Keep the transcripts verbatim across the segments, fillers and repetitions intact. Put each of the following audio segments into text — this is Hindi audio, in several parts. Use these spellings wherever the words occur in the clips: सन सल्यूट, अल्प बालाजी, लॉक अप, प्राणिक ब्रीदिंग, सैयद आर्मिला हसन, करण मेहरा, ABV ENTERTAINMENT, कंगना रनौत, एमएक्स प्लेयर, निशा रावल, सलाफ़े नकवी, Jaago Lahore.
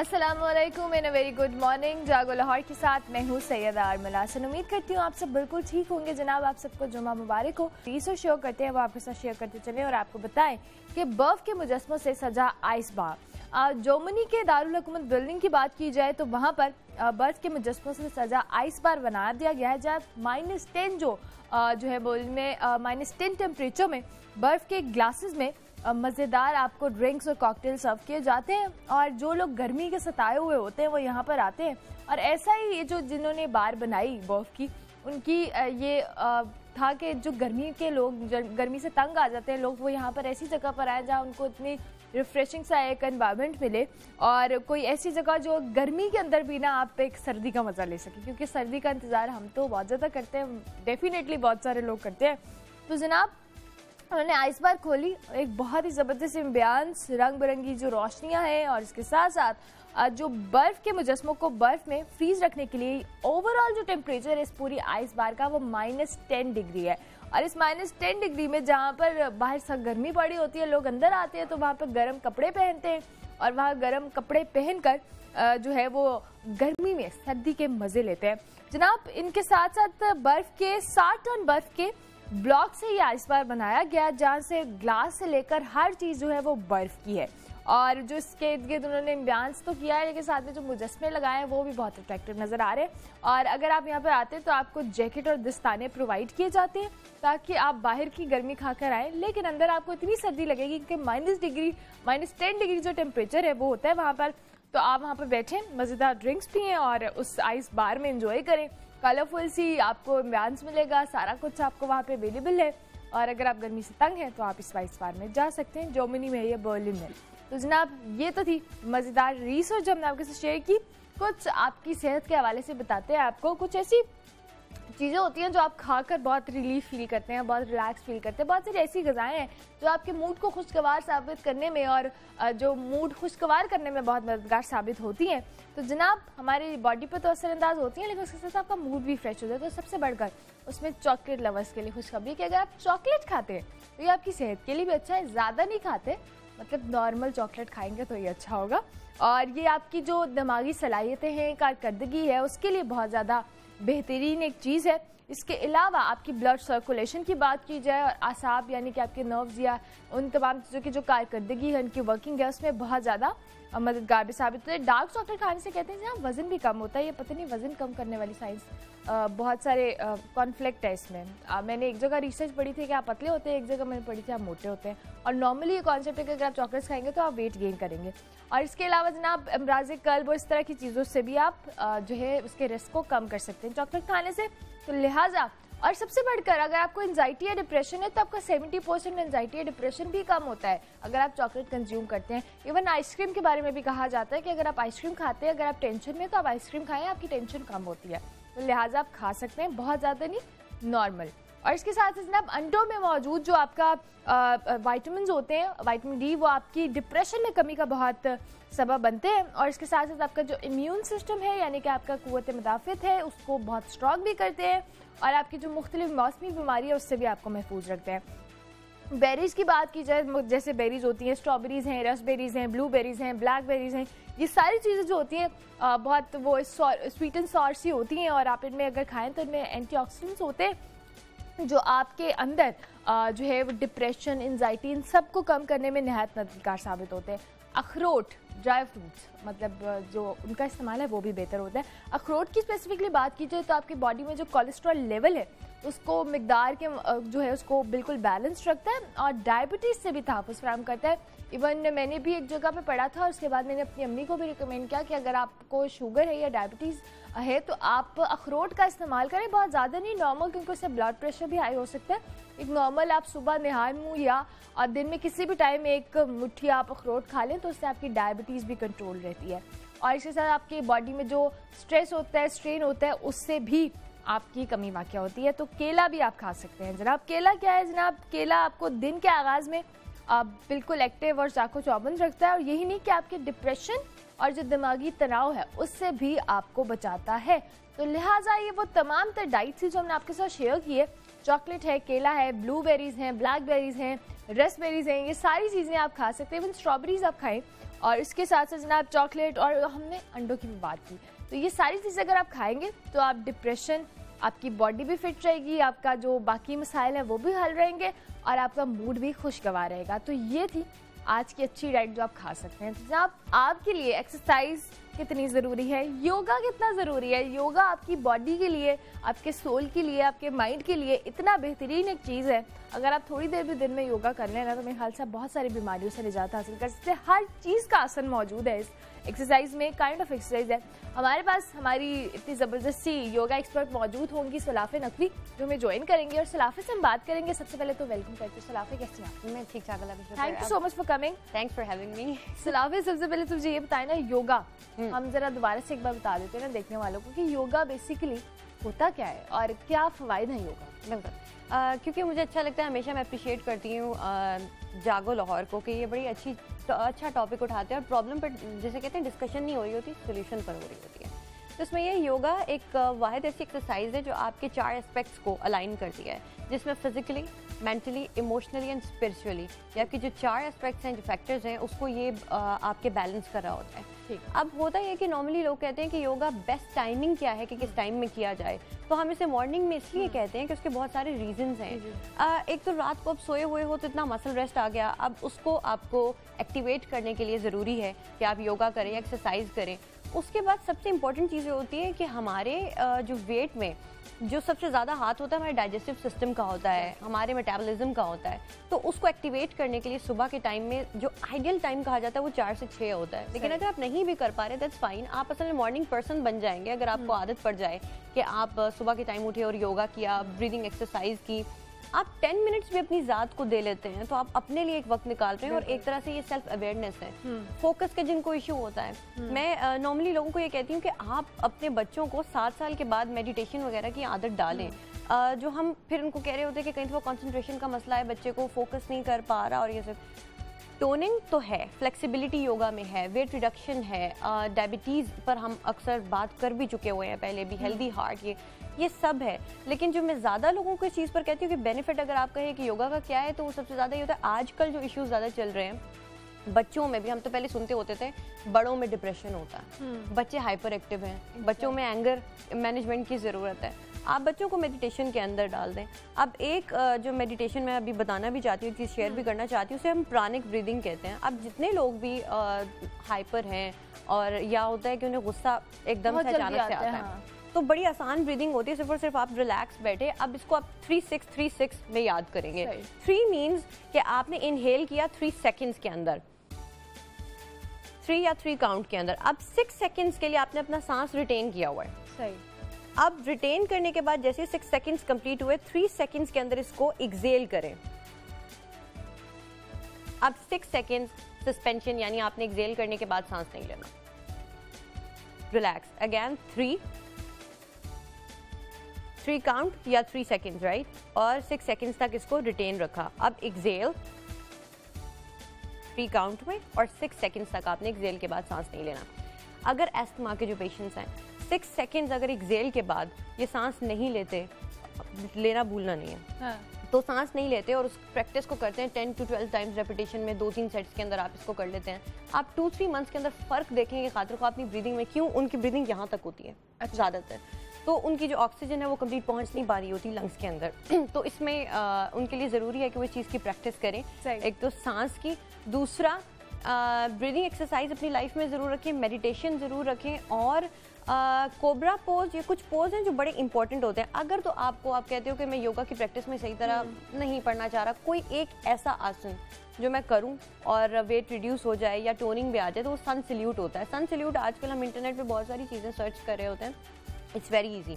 अस्सलामुअलैकुम and a very good morning. जागो लाहौर के साथ मैं हूँ सैयद आर्मिला हसन। उम्मीद करती हूँ आप सब बिल्कुल ठीक होंगे। जनाब आप सबको जुमा मुबारक हो। तीसों शेयर करते हैं वो आपके साथ शेयर करते चले और आपको बताएं कि बर्फ के मुजस्मों से सजा आइस बाग। जर्मनी के दारुल हुकूमत बर्लिन की बात की जाए तो वहाँ पर बर्फ के मुजस्मों से सजा आइस बार बना दिया गया है, जहाँ माइनस टेन जो जो है बोल में माइनस टेन टेम्परेचर में बर्फ़ के ग्लासेस में मज़ेदार आपको ड्रिंक्स और कॉकटेल सर्व किए जाते हैं। और जो लोग गर्मी के सताए हुए होते हैं वो यहाँ पर आते हैं और ऐसा ही ये जो जिन्होंने बार बनाई बर्फ़ की उनकी ये था कि जो गर्मी के लोग गर्मी से तंग आ जाते हैं लोग वो यहाँ पर ऐसी जगह पर आए जहाँ उनको इतनी रिफ्रेशिंग सा एक एनवायरनमेंट मिले और कोई ऐसी जगह जो गर्मी के अंदर भी ना आप एक सर्दी का मज़ा ले सके, क्योंकि सर्दी का इंतज़ार हम तो बहुत ज़्यादा करते हैं, डेफिनेटली बहुत सारे लोग करते हैं। तो जनाब उन्होंने आइस बार खोली, एक बहुत ही ज़बरदस्त एम्बियंस, रंग बिरंगी जो रोशनियां हैं और इसके साथ साथ जो बर्फ़ के मुजस्मों को बर्फ़ में फ्रीज रखने के लिए ओवरऑल जो टेम्परेचर है इस पूरी आइस बार का वो माइनस टेन डिग्री है। और इस माइनस टेन डिग्री में जहाँ पर बाहर से गर्मी पड़ी होती है लोग अंदर आते हैं तो वहाँ पर गर्म कपड़े पहनते हैं और वहाँ गर्म कपड़े पहनकर जो है वो गर्मी में सर्दी के मज़े लेते हैं। जनाब इनके साथ साथ बर्फ़ के साठ टन बर्फ़ के ब्लॉक से ये आइस बार बनाया गया, जहाँ से ग्लास से लेकर हर चीज़ जो है वो बर्फ़ की है। और जो इसके इर्द गिर्द उन्होंने एम्बियंस तो किया है लेकिन साथ में जो मुजस्मे लगाए हैं वो भी बहुत अट्रैक्टिव नज़र आ रहे हैं। और अगर आप यहाँ पर आते हैं तो आपको जैकेट और दस्ताने प्रोवाइड किए जाते हैं ताकि आप बाहर की गर्मी खाकर आएँ, लेकिन अंदर आपको इतनी सर्दी लगेगी कि minus degree minus ten degree जो टेम्परेचर है वो होता है वहाँ पर, तो आप वहाँ पर बैठें, मज़ेदार ड्रिंक्स पिएँ और उस आइस बार में इंजॉय करें। कलरफुल सी आपको एम्बियंस मिलेगा, सारा कुछ आपको वहाँ पे अवेलेबल है। और अगर आप गर्मी से तंग हैं तो आप इस आइस बार में जा सकते हैं, जर्मनी में या बर्लिन में। तो जनाब ये तो थी मज़ेदार रिसर्च जो हमने आपके साथ शेयर की। कुछ आपकी सेहत के हवाले से बताते हैं आपको, कुछ ऐसी चीज़ें होती हैं जो आप खाकर बहुत रिलीफ फील करते हैं, बहुत रिलैक्स फील करते हैं। बहुत सारी ऐसी गज़ाएँ हैं जो आपके मूड को खुशगवार साबित करने में और जो मूड खुशगवार करने में बहुत मददगार साबित होती हैं। तो जनाब हमारी बॉडी पर तो असरअंदाज होती हैं लेकिन उसके साथ आपका मूड भी फ्रेश हो जाता है। तो सबसे बढ़कर उसमें चॉकलेट लवर्स के लिए खुशखबरी कि अगर आप चॉकलेट खाते हैं तो ये आपकी सेहत के लिए भी अच्छा है। ज़्यादा नहीं खाते, मतलब नॉर्मल चॉकलेट खाएंगे तो ये अच्छा होगा। और ये आपकी जो दिमागी सलाहियतें हैं, कारकर्दगी है, उसके लिए बहुत ज़्यादा बेहतरीन एक चीज़ है। इसके अलावा आपकी ब्लड सर्कुलेशन की बात की जाए और आसाब यानी कि आपके नर्व्स या उन तमाम चीज़ों की जो कारकर्दगी है, उनकी वर्किंग है, उसमें बहुत ज़्यादा मददगार भी साबित होते हैं। डार्क चॉकलेट खाने से कहते हैं जहाँ वज़न भी कम होता है। ये पता नहीं वज़न कम करने वाली साइंस बहुत सारे कॉन्फ्लिक्ट है इसमें। आ, मैंने एक जगह रिसर्च पढ़ी थी कि आप पतले होते हैं, एक जगह मैंने पढ़ी थी आप मोटे होते हैं। और नॉर्मली ये कॉन्सेप्ट है कि अगर आप चॉकलेट्स खाएंगे तो आप वेट गेन करेंगे। और इसके अलावा जनाब अमराज़ कल्ब और इस तरह की चीज़ों से भी आप जो है उसके रिस्क को कम कर सकते हैं चॉकलेट खाने से। तो लिहाजा और सबसे बढ़कर अगर आपको एंजाइटी या डिप्रेशन है तो आपका सत्तर परसेंट एंजाइटी या डिप्रेशन भी कम होता है अगर आप चॉकलेट कंज्यूम करते हैं। इवन आइसक्रीम के बारे में भी कहा जाता है कि अगर आप आइसक्रीम खाते हैं, अगर आप टेंशन में तो आप आइसक्रीम खाएं, आपकी टेंशन कम होती है। तो लिहाजा आप खा सकते हैं, बहुत ज़्यादा नहीं, नॉर्मल। और इसके साथ ही जनाब अंडों में मौजूद जो आपका वाइटामिन होते हैं, वाइटामिन डी, वो आपकी डिप्रेशन में कमी का बहुत सबब बनते हैं। और इसके साथ साथ आपका जो इम्यून सिस्टम है यानी कि आपका कुव्वत मुदाफ़त है उसको बहुत स्ट्रॉन्ग भी करते हैं और आपकी जो मुख्तलिफ मौसमी बीमारी है उससे भी आपको महफूज रखते हैं। बेरीज़ की बात की जाए, जैसे बेरीज़ होती हैं, स्ट्रॉबेरीज़ हैं, रसबेरीज़ हैं, ब्लूबेरीज़ हैं, ब्लैकबेरीज़ हैं, ये सारी चीज़ें जो होती हैं बहुत वो स्वीट एंड सॉर सी होती हैं। और आप इनमें अगर खाएँ तो इनमें एंटीऑक्सीडेंट्स होते हैं जो आपके अंदर जो है वो डिप्रेशन, एंजाइटी, इन सब को कम करने में नहायत मददगार साबित होते हैं। अखरोट, ड्राई फ्रूट्स, मतलब जो उनका इस्तेमाल है वो भी बेहतर होता है। अखरोट की स्पेसिफिकली बात की जाए तो आपकी बॉडी में जो कोलेस्ट्रॉल लेवल है उसको मिकदार के जो है उसको बिल्कुल बैलेंस रखता है और डायबिटीज़ से भी तहफ़ुज़ फराहम करता है। इवन मैंने भी एक जगह पे पढ़ा था और उसके बाद मैंने अपनी अम्मी को भी रिकमेंड किया कि अगर आपको शुगर है या डायबिटीज़ है तो आप अखरोट का इस्तेमाल करें, बहुत ज़्यादा नहीं, नॉर्मल, क्योंकि उससे ब्लड प्रेशर भी हाई हो सकता है। एक नॉर्मल आप सुबह निहार मुँह या और दिन में किसी भी टाइम एक मुट्ठी आप अखरोट खा लें तो उससे आपकी डायबिटीज़ भी कंट्रोल रहती है। और इसके साथ आपकी बॉडी में जो स्ट्रेस होता है, स्ट्रेन होता है, उससे भी आपकी कमी वाक़ होती है। तो केला भी आप खा सकते हैं। जनाब केला क्या है जनाब? केला आपको दिन के आगाज़ में आप बिल्कुल एक्टिव और चाको चौबंद रखता है। और यही नहीं कि आपके डिप्रेशन और जो दिमागी तनाव है उससे भी आपको बचाता है। तो लिहाजा ये वो तमाम तर डाइट्स जो हमने आपके साथ शेयर किए, चॉकलेट है, केला है, ब्लूबेरीज हैं, ब्लैकबेरीज हैं, रेसबेरीज हैं, ये सारी चीज़ें आप खा सकते हैं, इवन स्ट्रॉबेरीज आप खाएं। और इसके साथ साथ जनाब चॉकलेट और हमने अंडों की भी बात की। तो ये सारी चीज़ें अगर आप खाएंगे तो आप डिप्रेशन, आपकी बॉडी भी फिट रहेगी, आपका जो बाकी मसाइल है वो भी हल रहेंगे और आपका मूड भी खुशगवार रहेगा। तो ये थी आज की अच्छी डाइट जो आप खा सकते हैं। तो जनाब आपके लिए एक्सरसाइज कितनी ज़रूरी है, योगा कितना ज़रूरी है। योगा आपकी बॉडी के लिए, आपके सोल के लिए, आपके माइंड के लिए इतना बेहतरीन एक चीज़ है। अगर आप थोड़ी देर भी दिन में योगा कर लें ना तो मेरे ख्याल से बहुत सारी बीमारियों से निजात हासिल कर सकते हैं। हर चीज़ का आसन मौजूद है इस एक्सरसाइज में, काइंड ऑफ एक्सरसाइज है। हमारे पास हमारी इतनी ज़बरदस्ती योगा एक्सपर्ट मौजूद होंगी, सलाफ़े नकवी, जो हमें ज्वाइन करेंगे और सलाफ़े से हम बात करेंगे। सबसे पहले तो वेलकम करते हैं सलाफ़े, कैसे हैं? मैं ठीक ठाक। Thank you so much for coming. Thanks for having me. सलाफ़े, सबसे पहले तुझे ये बताए ना, योगा हम जरा दोबारा से एक बार बता देते हैं ना देखने वालों को कि योगा बेसिकली होता क्या है और क्या फ़वाइद है योगा। बिल्कुल, क्योंकि मुझे अच्छा लगता है, हमेशा मैं अप्रिशिएट करती हूँ जागो लाहौर को कि ये बड़ी अच्छी अच्छा टॉपिक उठाते हैं और प्रॉब्लम पर, जैसे कहते हैं, डिस्कशन नहीं हो रही होती, सोल्यूशन पर हो रही होती है। तो इसमें ये योगा एक वाहिद ऐसी एक्सरसाइज है जो आपके चार एस्पेक्ट्स को अलाइन करती है, जिसमें physically, mentally, emotionally and spiritually, आपके जो चार एस्पेक्ट्स हैं, जो फैक्टर्स हैं, उसको ये आपके बैलेंस कर रहा होता है। अब होता है कि नॉर्मली लोग कहते हैं कि योगा बेस्ट टाइमिंग क्या है, कि किस टाइम में किया जाए, तो हम इसे मॉर्निंग में इसलिए कहते हैं कि उसके बहुत सारे रीजंस हैं। एक तो रात को आप सोए हुए हो तो इतना मसल रेस्ट आ गया, अब उसको आपको एक्टिवेट करने के लिए ज़रूरी है कि आप योगा करें, एक्सरसाइज करें। उसके बाद सबसे इम्पॉर्टेंट चीज़ होती है कि हमारे जो वेट में जो सबसे ज़्यादा हाथ होता है हमारे डाइजेस्टिव सिस्टम का होता है, हमारे मेटाबॉलिज्म का होता है, तो उसको एक्टिवेट करने के लिए सुबह के टाइम में जो आइडियल टाइम कहा जाता है वो चार से छः होता है। लेकिन अगर आप नहीं भी कर पा रहे दैट्स फाइन, आप असल में मॉर्निंग पर्सन बन जाएंगे अगर आपको आदत पड़ जाए कि आप सुबह के टाइम उठे और योगा किया, ब्रीदिंग एक्सरसाइज की, आप टेन मिनट्स भी अपनी ज़ात को दे लेते हैं, तो आप अपने लिए एक वक्त निकाल रहे हैं। और एक तरह से ये सेल्फ अवेयरनेस है। फोकस का जिनको इशू होता है, मैं नॉर्मली लोगों को ये कहती हूँ कि आप अपने बच्चों को सात साल के बाद मेडिटेशन वगैरह की आदत डालें। Uh, जो हम फिर उनको कह रहे होते हैं कि कहीं तो कंसंट्रेशन का मसला है, बच्चे को फोकस नहीं कर पा रहा, और ये सब टोनिंग तो है, फ्लेक्सिबिलिटी योगा में है, वेट रिडक्शन है, डायबिटीज़ uh, पर हम अक्सर बात कर भी चुके हुए हैं पहले भी, हेल्दी हार्ट, ये ये सब है। लेकिन जो मैं ज़्यादा लोगों को इस चीज़ पर कहती हूँ कि बेनिफिट अगर आप कहें कि योगा का क्या है, तो वो सबसे ज़्यादा ये होता है, आजकल जो इश्यूज़ ज़्यादा चल रहे हैं बच्चों में भी, हम तो पहले सुनते होते थे बड़ों में डिप्रेशन होता है, बच्चे हाइपर एक्टिव हैं, बच्चों में एंगर मैनेजमेंट की ज़रूरत है, आप बच्चों को मेडिटेशन के अंदर डाल दें। अब एक जो मेडिटेशन मैं अभी बताना भी चाहती हूँ, चीज़ शेयर भी करना चाहती हूँ, उसे हम प्राणिक ब्रीदिंग कहते हैं। अब जितने लोग भी हाइपर हैं और या होता है कि उन्हें गुस्सा एकदम से अचानक से आता है, तो बड़ी आसान ब्रीदिंग होती है, सिर्फ और सिर्फ आप रिलैक्स बैठे। अब इसको आप थ्री सिक्स थ्री सिक्स में याद करेंगे। थ्री मीन्स कि आपने इनहेल किया थ्री सेकेंड्स के अंदर, थ्री या थ्री काउंट के अंदर। अब सिक्स सेकेंड्स के लिए आपने अपना सांस रिटेन किया हुआ है, सही। अब रिटेन करने के बाद जैसे सिक्स सेकेंड्स कंप्लीट हुए, थ्री सेकेंड्स के अंदर इसको एक्सेल करें। अब सिक्स सेकेंड्स सस्पेंशन, यानी आपने एक्सेल करने के बाद सांस नहीं लेना, relax again, three three count या थ्री सेकेंड्स, राइट, और सिक्स सेकेंड्स तक इसको रिटेन रखा। अब एक्सेल थ्री काउंट में और सिक्स सेकेंड्स तक आपने एक्सेल के बाद सांस नहीं लेना। अगर एस्थमा के जो पेशेंट्स हैं, सिक्स सेकेंड्स अगर एक्सेल के बाद ये सांस नहीं लेते, लेना भूलना नहीं है, हाँ। तो सांस नहीं लेते और उस प्रैक्टिस को करते हैं ten to twelve times repetition में, दो तीन सेट्स के अंदर आप इसको कर लेते हैं, आप टू थ्री मंथ्स के अंदर फ़र्क देखेंगे खातिर को अपनी ब्रीदिंग में। क्यों? उनकी ब्रीदिंग यहाँ तक होती है, अच्छा। ज़्यादातर तो उनकी जो ऑक्सीजन है वो कंप्लीट पहुंच नहीं पा रही होती लंग्स के अंदर, तो इसमें आ, उनके लिए ज़रूरी है कि वो इस चीज़ की प्रैक्टिस करें, एक तो सांस की। दूसरा ब्रीदिंग एक्सरसाइज अपनी लाइफ में ज़रूर रखें, मेडिटेशन ज़रूर रखें, और कोबरा पोज, ये कुछ पोज हैं जो बड़े इंपॉर्टेंट होते हैं। अगर तो आपको, आप कहते हो कि मैं योगा की प्रैक्टिस में सही तरह नहीं पढ़ना चाह रहा, कोई एक ऐसा आसन जो मैं करूं और वेट रिड्यूस हो जाए या टोनिंग भी आ जाए, तो वो सन सल्यूट होता है। सन सल्यूट आजकल हम इंटरनेट पे बहुत सारी चीज़ें सर्च कर रहे होते हैं, इट्स वेरी ईजी,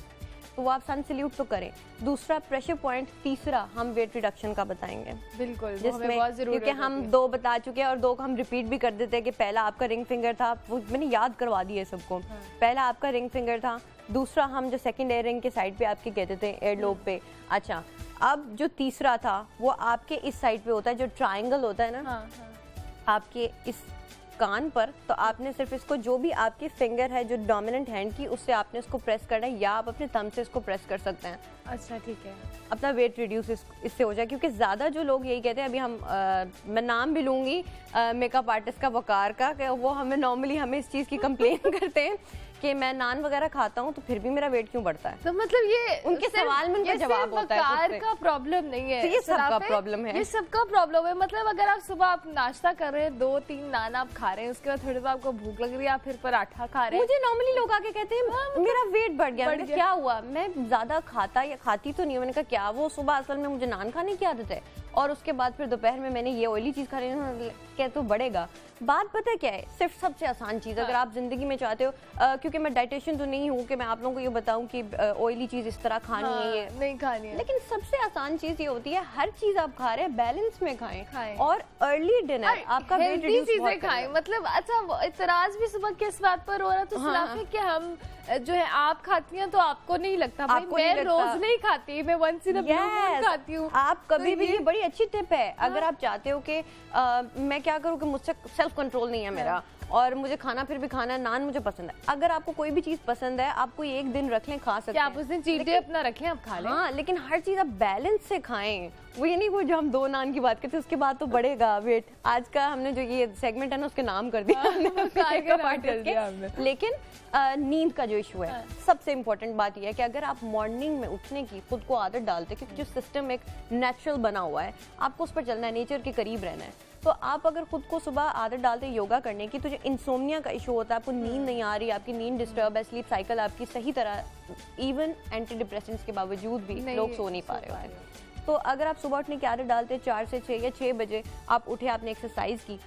तो वो आप सन सल्यूट तो करें। दूसरा प्रेशर पॉइंट, तीसरा हम वेट रिडक्शन का बताएंगे, बिल्कुल, जिसमें क्योंकि हम दो बता चुके हैं और दो को हम रिपीट भी कर देते हैं कि पहला आपका रिंग फिंगर था, वो मैंने याद करवा दिया सबको, हाँ। पहला आपका रिंग फिंगर था, दूसरा हम जो सेकंड एयर रिंग के साइड पे आपके कहते थे, एयर लोब पे, अच्छा। अब जो तीसरा था वो आपके इस साइड पे होता है, जो ट्राइंगल होता है ना, आपके इस कान पर, तो आपने सिर्फ इसको जो भी आपकी फिंगर है जो डोमिनेंट हैंड की, उससे आपने इसको प्रेस करना है, या आप अपने थंब से इसको प्रेस कर सकते हैं। अच्छा ठीक है। अपना वेट रिड्यूस इस, इससे हो जाए, क्योंकि ज़्यादा जो लोग यही कहते हैं, अभी हम आ, मैं नाम भी लूँगी मेकअप आर्टिस्ट का, वकार का, वो हमें नॉर्मली हमें इस चीज़ की कंप्लेन करते हैं कि मैं नान वगैरह खाता हूँ तो फिर भी मेरा वेट क्यों बढ़ता है। तो मतलब ये उनके सवाल में उनका जवाब होता है, वकार का प्रॉब्लम नहीं है, ये सबका प्रॉब्लम है, ये सबका प्रॉब्लम है। मतलब अगर आप सुबह आप नाश्ता कर रहे हैं, दो तीन नान आप खा रहे हैं, उसके बाद थोड़ी देर आपको भूख लग रही है, आप फिर पराठा खा रहे हैं। मुझे नॉर्मली लोग आके कहते हैं मेरा वेट बढ़ गया, क्या हुआ, मैं ज्यादा खाता या खाती तो नहीं। मैंने कहा क्या, वो सुबह असल में मुझे नान खाने की आदत है और उसके बाद फिर दोपहर में मैंने ये ऑयली चीज़ खानी, क्या तो बढ़ेगा। बात पता है क्या है, सिर्फ सबसे आसान चीज़, अगर आप ज़िंदगी में चाहते हो, आ, क्योंकि मैं डाइटिशियन तो नहीं हूँ कि मैं आप लोगों को ये बताऊँ कि ऑयली चीज़ इस तरह खानी हाँ, है नहीं खानी है, लेकिन सबसे आसान चीज़ ये होती है, हर चीज़ आप खा रहे हैं बैलेंस में खाएं, खाएं। और अर्ली डिनर आपका वेट रिड्यूस चीज़ें खाएं। मतलब अच्छा, इतराज भी सुबह किस बात पर हो रहा था, खिलाफ है कि हम जो है आप खाती हैं तो आपको नहीं लगता, आपको मैं नहीं लगता। रोज नहीं खाती, मैं once in a blue moon खाती हूँ। आप कभी तो भी, ये बड़ी अच्छी टिप है। हाँ। अगर आप चाहते हो कि मैं क्या करूँ कि मुझसे सेल्फ कंट्रोल नहीं है मेरा और मुझे खाना फिर भी खाना है, नान मुझे पसंद है, अगर आपको कोई भी चीज़ पसंद है आप कोई एक दिन रख लें, खा सकते हैं, आप उस दिन चीट डे अपना रख लें, आप खा लें। हाँ, लेकिन हर चीज़ आप बैलेंस से खाएं। वो ये नहीं वो जो हम दो नान की बात करते हैं उसके बाद तो बढ़ेगा वेट। आज का हमने जो ये सेगमेंट है ना उसके नाम कर दिया, हमने। लेकिन नींद का जो इशू है, सबसे इम्पोर्टेंट बात यह है कि अगर आप मॉर्निंग में उठने की खुद को आदत डालते हैं, क्योंकि जो सिस्टम एक नेचुरल बना हुआ है, आपको उस पर चलना है, नेचर के करीब रहना है, तो आप अगर खुद को सुबह आदत डालते हैं योगा करने की, तो जो इंसोम्निया का इशू होता है, आपको नींद नहीं आ रही, आपकी नींद डिस्टर्ब है, स्लीप साइकिल आपकी सही तरह, इवन एंटी डिप्रेसेंट्स के बावजूद भी लोग सो नहीं पा रहे होते हैं। तो अगर आप सुबह उठने की आदत डालते हैं, चार से छः या छः बजे आप उठे, आपने एक्सरसाइज की,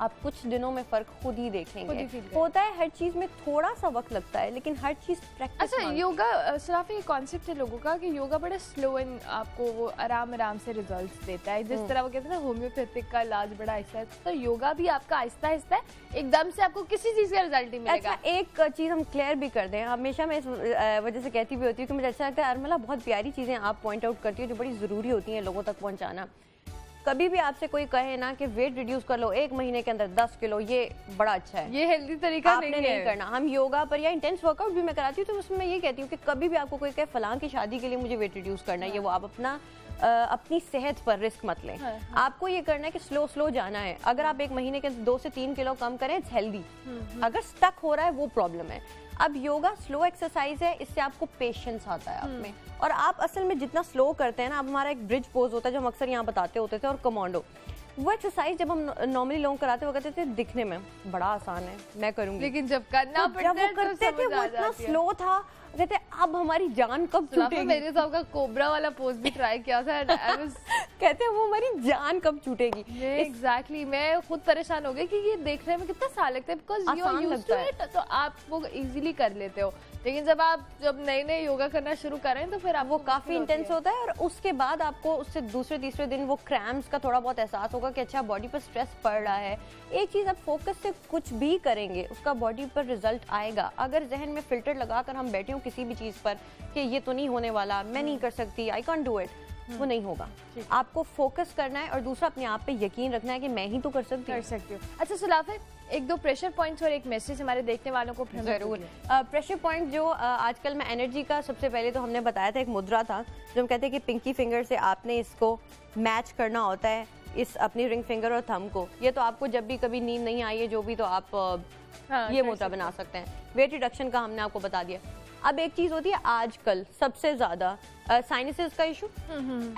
आप कुछ दिनों में फर्क खुद ही देखेंगे। होता है हर चीज में थोड़ा सा वक्त लगता है, लेकिन हर चीज प्रैक्टिस। अच्छा योगा, सिर्फ ये कॉन्सेप्ट है लोगों का कि योगा बड़ा स्लो एंड आपको वो आराम आराम से रिजल्ट्स देता है, जिस तरह वो कहते हैं ना होम्योपैथिक का इलाज बड़ा आहिस्ता है, तो योगा भी आपका आहिस्ता आहिस्ता है, एकदम से आपको किसी चीज का रिजल्ट नहीं मिलेगा। अच्छा एक चीज हम क्लियर भी कर दें, हमेशा मैं इस वजह से कहती भी होती हूँ कि मुझे अच्छा लगता है अर्मिला बहुत प्यारी चीजें आप पॉइंट आउट करती हो जो बड़ी जरूरी होती है लोगों तक पहुँचाना। कभी भी आपसे कोई कहे ना कि वेट रिड्यूस कर लो एक महीने के अंदर दस किलो, ये बड़ा अच्छा है, ये हेल्दी तरीका आपने नहीं, नहीं, नहीं करना। हम योगा पर या इंटेंस वर्कआउट भी मैं कराती हूँ तो उसमें ये कहती हूँ कि कभी भी आपको कोई कहे फलां की शादी के लिए मुझे वेट रिड्यूस करना है, ये वो आप अपना आ, अपनी सेहत पर रिस्क मत लें। हाँ, हाँ। आपको ये करना है कि स्लो स्लो जाना है। अगर आप एक महीने के दो से तीन किलो कम करें इट्स हेल्दी, अगर स्टक हो रहा है वो प्रॉब्लम है। अब योगा स्लो एक्सरसाइज है, इससे आपको पेशेंस आता है आप में, और आप असल में जितना स्लो करते हैं ना, अब हमारा एक ब्रिज पोज होता है जो हम अक्सर यहाँ बताते होते थे, और कमांडो, वो एक्सरसाइज जब हम नॉर्मली लोग कराते वो कहते थे दिखने में बड़ा आसान है मैं करूंगी, लेकिन जब करना तो जब वो करते थे वो इतना स्लो था, कहते अब हमारी जान कब छूटेगी। मेरे साहब का कोबरा वाला पोज भी ट्राई किया था, कहते हैं वो हमारी जान कब छूटेगी। एग्जैक्टली, मैं खुद परेशान हो गई कि ये देखने में कितना साल लगता है, because you are used to it, तो आप वो इजीली कर लेते हो, लेकिन जब आप जब नए नए योगा करना शुरू करें तो फिर आप वो काफी इंटेंस होता है, और उसके बाद आपको उससे दूसरे तीसरे दिन वो क्रैम्प्स का थोड़ा बहुत एहसास होगा कि अच्छा बॉडी पर स्ट्रेस पड़ रहा है। एक चीज़ आप फोकस से कुछ भी करेंगे उसका बॉडी पर रिजल्ट आएगा। अगर जहन में फिल्टर लगाकर हम बैठे हो किसी भी चीज़ पर कि ये तो नहीं होने वाला, मैं नहीं कर सकती, आई कॉन्ट डू इट, वो नहीं होगा। आपको फोकस करना है, और दूसरा अपने आप पे यकीन रखना है कि मैं ही तो कर सकती कर सकती हूँ। अच्छा सुलाफा, एक दो प्रेशर पॉइंट्स और एक मैसेज हमारे देखने वालों को जरूर। प्रेशर पॉइंट जो uh, आजकल मैं एनर्जी का, सबसे पहले तो हमने बताया था एक मुद्रा था जो हम कहते हैं कि पिंकी फिंगर से आपने इसको मैच करना होता है, इस अपनी रिंग फिंगर और थंब को। ये तो आपको जब भी कभी नींद नहीं आई है जो भी, तो आप uh, हाँ, ये मुद्रा बना सकते हैं। वेट रिडक्शन का हमने आपको बता दिया। अब एक चीज़ होती है आजकल सबसे ज़्यादा साइनसिस का इशू,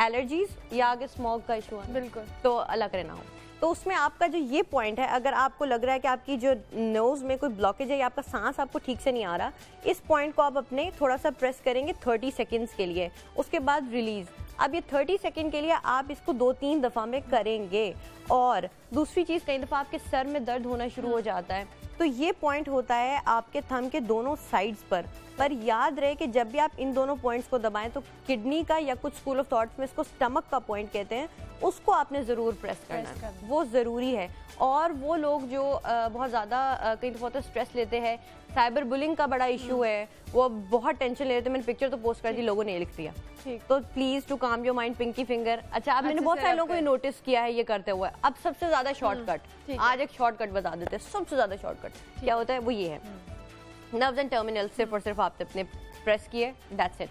एलर्जीज या आगे स्मॉग का इशू है, बिल्कुल तो अलग रहना हो, तो उसमें आपका जो ये पॉइंट है, अगर आपको लग रहा है कि आपकी जो नोज़ में कोई ब्लॉकेज है या आपका सांस आपको ठीक से नहीं आ रहा, इस पॉइंट को आप अपने थोड़ा सा प्रेस करेंगे तीस सेकंड्स के लिए, उसके बाद रिलीज़। अब ये तीस सेकंड के लिए आप इसको दो तीन दफ़ा में करेंगे। और दूसरी चीज़, कई दफ़ा आपके सर में दर्द होना शुरू हो जाता है, तो ये पॉइंट होता है आपके थंब के दोनों साइड्स पर। पर याद रहे कि जब भी आप इन दोनों पॉइंट्स को दबाएं तो किडनी का या कुछ स्कूल ऑफ थॉट्स में इसको स्टमक का पॉइंट कहते हैं, उसको आपने ज़रूर प्रेस करना है, वो ज़रूरी है। और वो लोग जो बहुत ज़्यादा कई दफ़ा तो स्ट्रेस लेते हैं, साइबर बुलिंग का बड़ा इशू है, वो बहुत टेंशन ले रहे थे। मैंने पिक्चर तो पोस्ट कर दी, लोगों ने लिख दिया तो please to calm your mind pinky finger. अच्छा, अब मैंने बहुत सारे लोगों को नोटिस किया है ये करते हुए। अब सबसे ज़्यादा शॉर्टकट, आज एक शॉर्टकट बता देते हैं, सबसे ज़्यादा शॉर्टकट क्या होता है वो ये है, नर्व्स एंड टर्मिनल सिर्फ और सिर्फ आपने अपने प्रेस किए, दैट्स इट।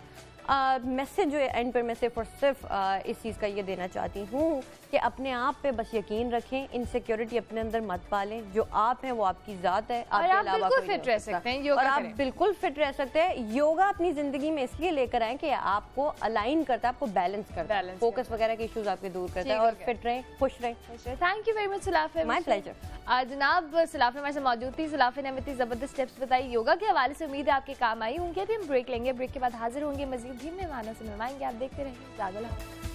मैसेज जो है एंड पर मैं सिर्फ और सिर्फ uh, इस चीज़ का ये देना चाहती हूँ कि अपने आप पे बस यकीन रखें, इनसिक्योरिटी अपने अंदर मत पालें। जो आप हैं वो आपकी ज़ात है, आपके अलावा कोई फिट रह सकते हैं। और आप बिल्कुल फिट रह सकते हैं। योगा अपनी ज़िंदगी में इसलिए लेकर आएँ कि आपको अलाइन करता है, आपको बैलेंस करता है, फोकस वगैरह के इश्यूज़ आपके दूर करता है और फिट रहें, खुश रहें। थैंक यू वेरी मच सलाफ़े, माय प्लेजर। जनाब सलाफ़े हमारे साथ मौजूद थी, सलाफ़े ने हमें इतनी ज़बरदस्त टिप्स बताई योगा के हवाले से, उम्मीद है आपके काम आई होंगी। अभी हम ब्रेक लेंगे, ब्रेक के बाद हाजिर होंगे मज़ीद भी मेहमानों से मिलवाएंगे। आप देखते रहें जागो लाहौर।